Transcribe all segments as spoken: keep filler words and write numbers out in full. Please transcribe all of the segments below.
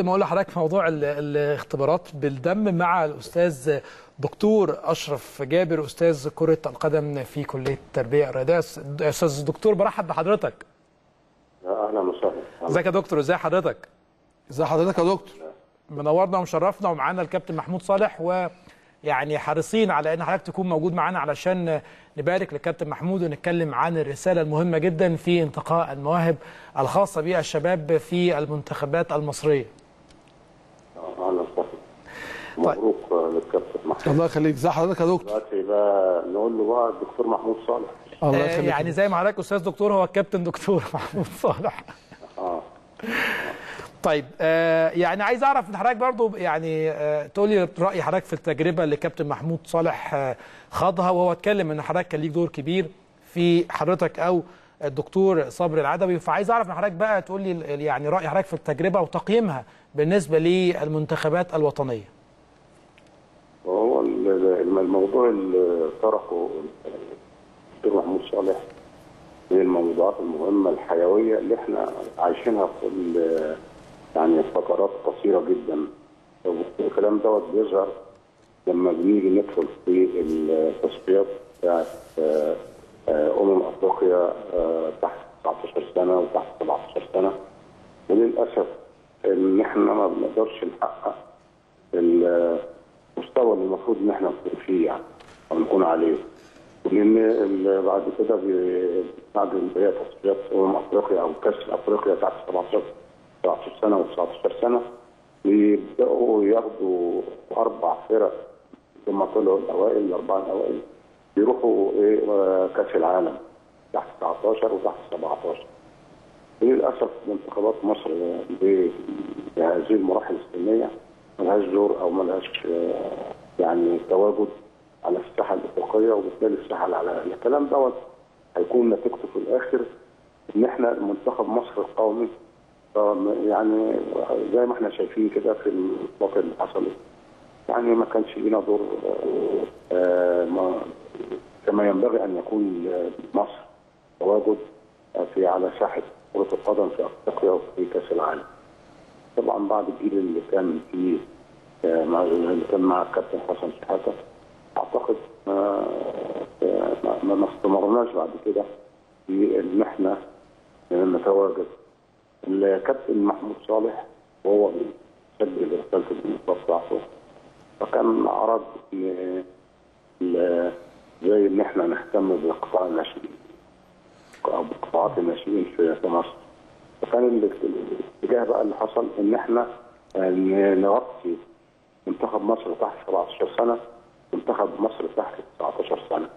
ما اقول لحضرتك موضوع الاختبارات بالدم مع الاستاذ دكتور اشرف جابر استاذ كرة القدم في كلية التربية الرياضية. استاذ الدكتور برحب بحضرتك. اهلا وسهلا. ازيك يا دكتور؟ ازي حضرتك؟ ازي حضرتك يا دكتور؟ منورنا ومشرفنا ومعانا الكابتن محمود صالح، ويعني حريصين على ان حضرتك تكون موجود معانا علشان نبارك للكابتن محمود ونتكلم عن الرسالة المهمة جدا في انتقاء المواهب الخاصة بالشباب في المنتخبات المصرية. مبروك للكابتن محمود. الله يخليك. ازي حضرتك يا دكتور؟ دلوقتي بقى نقول له بقى الدكتور محمود صالح. الله يخليك. يعني زي ما حضرتك استاذ دكتور هو الكابتن دكتور محمود صالح. اه طيب، آه يعني عايز اعرف من حضرتك برضه، يعني آه تقول لي راي حضرتك في التجربه اللي كابتن محمود صالح آه خاضها، وهو اتكلم ان حضرتك كان ليك دور كبير في حضرتك او الدكتور صابر العدبي، فعايز اعرف من حضرتك بقى تقول لي يعني راي حضرتك في التجربه وتقييمها بالنسبه للمنتخبات الوطنيه. هو الموضوع اللي طرحه الدكتور محمود صالح من الموضوعات المهمه الحيويه اللي احنا عايشينها في يعني فترات قصيره جدا، والكلام دوت بيظهر لما بنيجي ندخل في التصفيات بتاعت امم افريقيا تحت تسعتاشر سنه وتحت سبعتاشر سنه، وللاسف ان احنا ما بنقدرش نحقق المستوى اللي المفروض ان احنا نكون فيه يعني او نكون عليه، لان بعد كده بعد هي تصفيات امم افريقيا او كاس افريقيا تحت سبعتاشر سنه وتسعتاشر سنه بيبداوا ياخدوا اربع فرق ثم طلعوا الاوائل الاربعه الاوائل يروحوا ايه كاس العالم تحت تسعتاشر وتحت سبعتاشر. للاسف منتخبات مصر بهذه المراحل السنيه ملهاش دور او ملهاش يعني تواجد على الساحه الافريقيه، وبالتالي الساحه العالميه. الكلام دوت هيكون نتيجته في الاخر ان احنا منتخب مصر القومي يعني زي ما احنا شايفين كده في الاطلاق اللي حصلت يعني ما كانش لينا دور كما ينبغي ان يكون مصر تواجد في على ساحه كره القدم في افريقيا وفي كاس العالم. طبعا بعد الجيل اللي كان فيه اللي كان مع الكابتن حسن شحاته اعتقد ما ما استمرناش بعد كده في ان احنا نتواجد. الكابتن محمود صالح وهو مسجل رساله الانصاف بتاعته، فكان اراد زي ان احنا نهتم بقطاع الناشئين او بقطاعات الناشئين في مصر، فكان الاتجاه بقى اللي حصل ان احنا نغطي منتخب مصر تحت سبعتاشر سنه منتخب مصر تحت تسعتاشر سنه.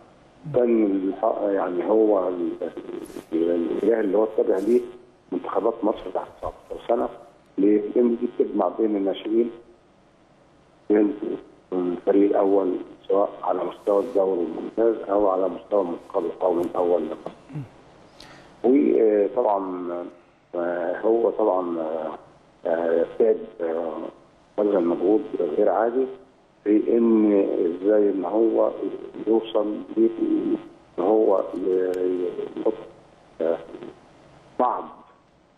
كان يعني هو الاتجاه اللي هو اتبع ليه منتخبات مصر تحت تسعتاشر سنه، ليه؟ لان دي بتجمع بين الناشئين بين الفريق الاول سواء على مستوى الدوري الممتاز او على مستوى المنتخب القومي الاول لمصر. وطبعا هو طبعا ابتعد بذل مجهود غير عادي في ان ازاي ان هو يوصل ان هو يحط بعض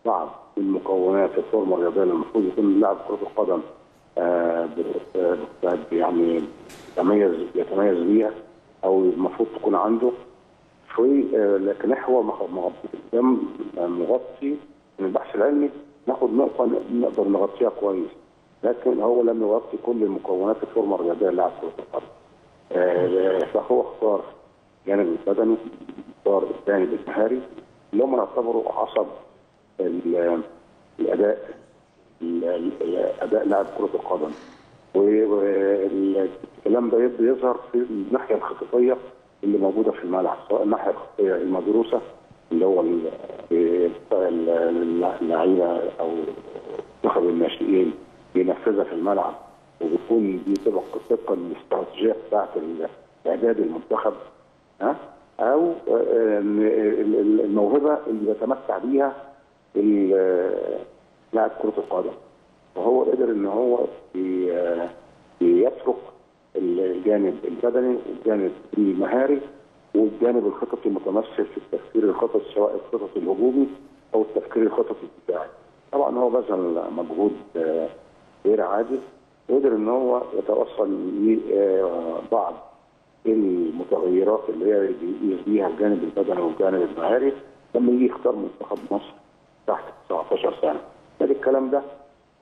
بعض المكونات الفورمه الرياضيه اللي المفروض يكون لاعب كره القدم يعني يتميز يتميز بيها او المفروض تكون عنده في، لكن احنا مغطي من البحث العلمي ناخد نقطه نقدر نغطيها كويس، لكن هو لم يغطي كل المكونات الفورمه الرياضيه للاعب كره القدم. فهو اختار الجانب البدني، اختار الجانب المهاري اللي هم يعتبروا عصب الاداء الاداء لاعب كره القدم، والكلام ده يظهر في الناحيه الخططيه اللي موجوده في الملعب، سواء الناحيه الخطيه المدروسه اللي هو اللعيبه او منتخب الناشئين بينفذها في الملعب، وبتكون دي طبقا للاستراتيجيه بتاعت اعداد المنتخب، ها، او الموهبه اللي بيتمتع بيها لاعب كره القدم. وهو قدر ان هو يترك الجانب البدني والجانب المهاري والجانب الخططي المتمثل في التفكير الخططي، سواء الخطط الهجومي او التفكير الخططي الدفاعي. طبعا هو بذل مجهود غير عادي، قدر ان هو يتوصل لبعض المتغيرات اللي هي بيقيس بيها الجانب البدني والجانب المهاري لما يجي يختار منتخب مصر تحت تسعتاشر سنه. لكن الكلام ده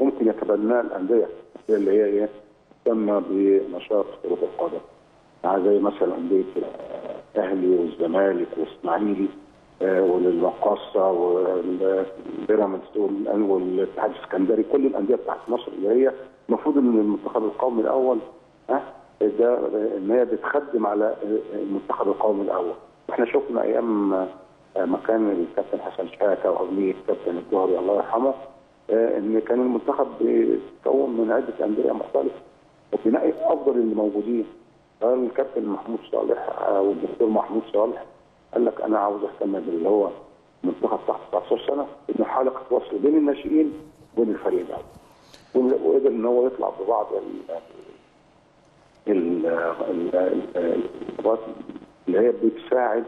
ممكن يتبناه الانديه اللي هي ايه؟ تسمى بنشاط كره القدم. زي مثلا انديه الاهلي والزمالك والاسماعيلي والمقاصه والبيراميدز والاتحاد الاسكندري، كل الانديه بتاعت مصر اللي هي المفروض ان المنتخب القومي الاول ها ده ان هي بتخدم على المنتخب القومي الاول. احنا شفنا ايام ما كان الكابتن حسن شحاته واغنيه الكابتن الجوهري الله يرحمه ان كان المنتخب بيتكون من عده انديه مختلفه وبينقي افضل اللي موجودين. الكابتن محمود صالح والدكتور محمود صالح قال لك انا عاوز اهتم باللي هو منتخب تحت تسعتاشر سنه، انه حلقه وصل بين الناشئين وبين الفريق الاول، وقدر ان هو يطلع ببعض الخطوات اللي هي بتساعد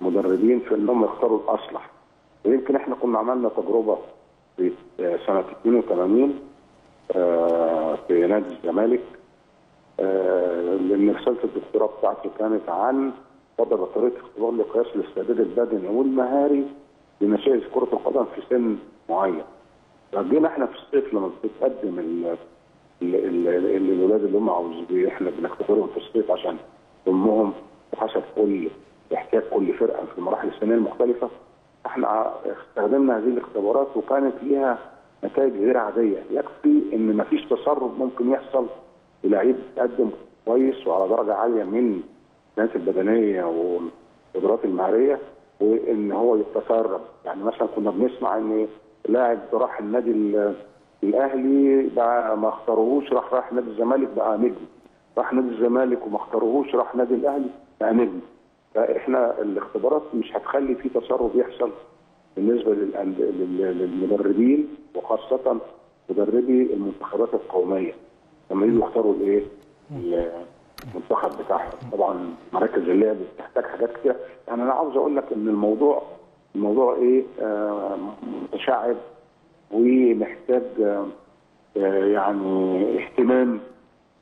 المدربين في انهم يختاروا الاصلح. ويمكن احنا كنا عملنا تجربه في سنه اتنين وتمانين في نادي الزمالك، لان رساله الدكتوراه بتاعته كانت عن وضع طريقه اختبار لقياس الاستعداد البدني والمهاري لناشئ كره القدم في سن معين. فجينا احنا في الصيف لما بتقدم الولاد اللي هم عاوزين احنا بنختبرهم في الصيف عشان ضمهم وحسب كل احتياج كل فرقه في المراحل السنيه المختلفه، احنا استخدمنا هذه الاختبارات وكانت ليها نتائج غير عاديه. يكفي ان مفيش تسرب ممكن يحصل، اللاعب بيتقدم كويس وعلى درجه عاليه من الناس البدنيه والقدرات المهاريه، وان هو يتسرب. يعني مثلا كنا بنسمع ان لاعب راح النادي الاهلي بقى ما اختاروهوش راح راح نادي الزمالك بقى نجم، راح نادي الزمالك وما اختاروهوش راح نادي الاهلي بقى نجم. فاحنا الاختبارات مش هتخلي في تسرب يحصل بالنسبه للمدربين، وخاصه مدربي المنتخبات القوميه لما يجوا يختاروا الايه؟ المنتخب بتاعهم. طبعا مراكز اللعب بتحتاج حاجات كتير، يعني انا عاوز اقول لك ان الموضوع الموضوع ايه؟ آه متشعب ومحتاج آه يعني اهتمام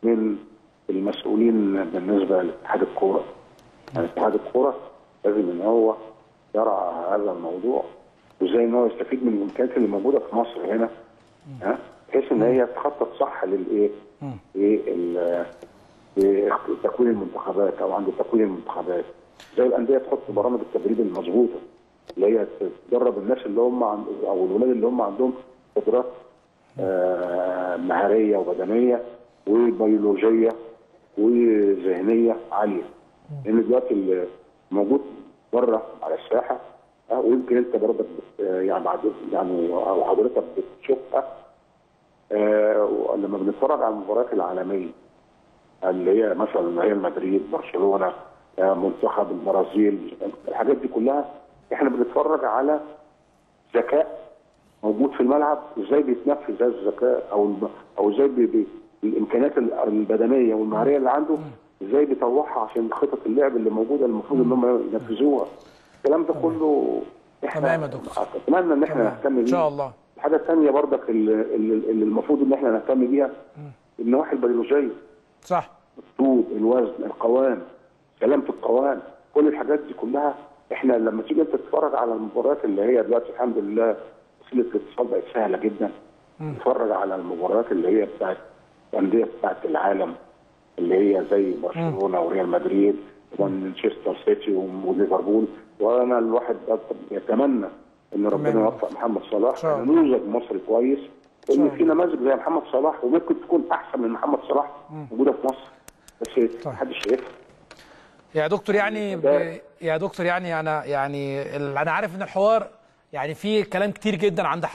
من المسؤولين بالنسبه لاتحاد الكوره. يعني اتحاد الكوره لازم ان هو يرعى هذا الموضوع وازاي ان هو يستفيد من الامكانيات اللي موجوده في مصر هنا ها؟ آه؟ بحيث ان هي تخطط صح للايه؟ ايه تكوين المنتخبات او عند تكوين المنتخبات. زي الانديه تحط برامج التدريب المظبوطه اللي هي تدرب الناس اللي هم او الولاد اللي هم عندهم قدرات آه مهاريه وبدنيه وبيولوجيه وذهنيه عاليه. لان دلوقتي موجود بره على الساحه آه ويمكن انت برضك يعني بعد يعني او حضرتك بتشوفها آه لما بنتفرج على المباريات العالميه اللي هي مثلا ريال مدريد، برشلونه، آه منتخب البرازيل، الحاجات دي كلها احنا بنتفرج على ذكاء موجود في الملعب، ازاي بيتنفذ هذا الذكاء او او ازاي الامكانيات البدنيه والمهاريه اللي عنده ازاي بيطوعها عشان خطط اللعب اللي موجوده المفروض ان هم ينفذوها. الكلام ده كله تمام يا دكتور، اتمنى ان احنا نهتم بيه ان شاء الله. الحاجه الثانيه برضك اللي المفروض ان احنا نهتم بيها النواحي البيولوجيه، صح، الطول، الوزن، القوام، سلامه القوام، كل الحاجات دي كلها احنا لما تيجي انت تتفرج على المباريات اللي هي دلوقتي الحمد لله وسيله الاتصال بقت سهله جدا، تتفرج على المباريات اللي هي بتاعت الانديه بتاعت العالم اللي هي زي برشلونه وريال مدريد ومانشستر سيتي وليفربول. وانا الواحد يتمنى ان ربنا يوفق محمد صلاح نموذج مصري كويس، ان في نماذج زي محمد صلاح وممكن تكون احسن من محمد صلاح موجوده في مصر بس محدش شايفها. يا دكتور يعني ب... يا دكتور يعني انا يعني ال... انا عارف ان الحوار يعني فيه كلام كتير جدا عند